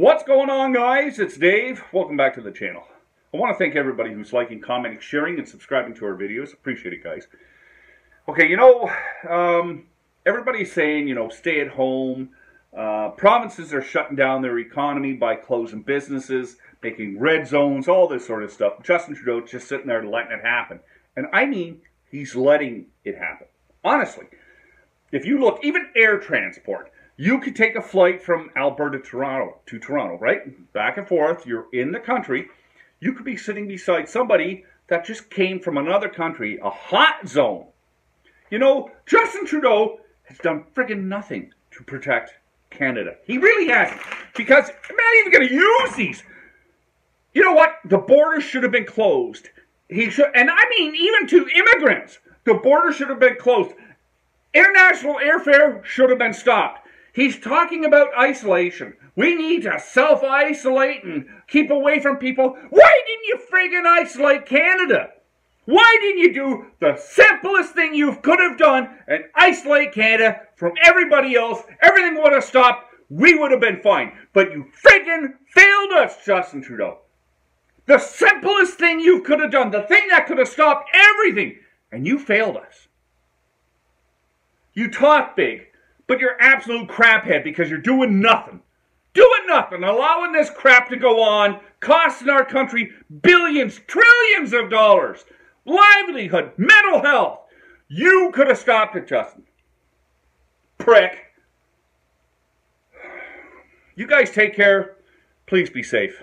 What's going on, guys? It's Dave. Welcome back to the channel. I want to thank everybody who's liking, commenting, sharing, and subscribing to our videos. Appreciate it, guys. Okay, you know, everybody's saying, you know, stay at home. Provinces are shutting down their economy by closing businesses, making red zones, all this sort of stuff. Justin Trudeau just sitting there letting it happen. And I mean, he's letting it happen. Honestly, if you look, even air transport. You could take a flight from Alberta to Toronto, right? Back and forth. You're in the country. You could be sitting beside somebody that just came from another country, a hot zone. You know, Justin Trudeau has done friggin' nothing to protect Canada. He really hasn't. Because I'm not even going to use these. You know what? The border should have been closed. He should, and I mean even to immigrants. The border should have been closed. International airfare should have been stopped. He's talking about isolation. We need to self-isolate and keep away from people. Why didn't you friggin' isolate Canada? Why didn't you do the simplest thing you could have done and isolate Canada from everybody else? Everything would have stopped. We would have been fine. But you friggin' failed us, Justin Trudeau. The simplest thing you could have done, the thing that could have stopped everything, and you failed us. You talk big. But you're absolute craphead because you're doing nothing. Doing nothing. Allowing this crap to go on. Costing our country billions, trillions of dollars. Livelihood, mental health. You could have stopped it, Justin. Prick. You guys take care. Please be safe.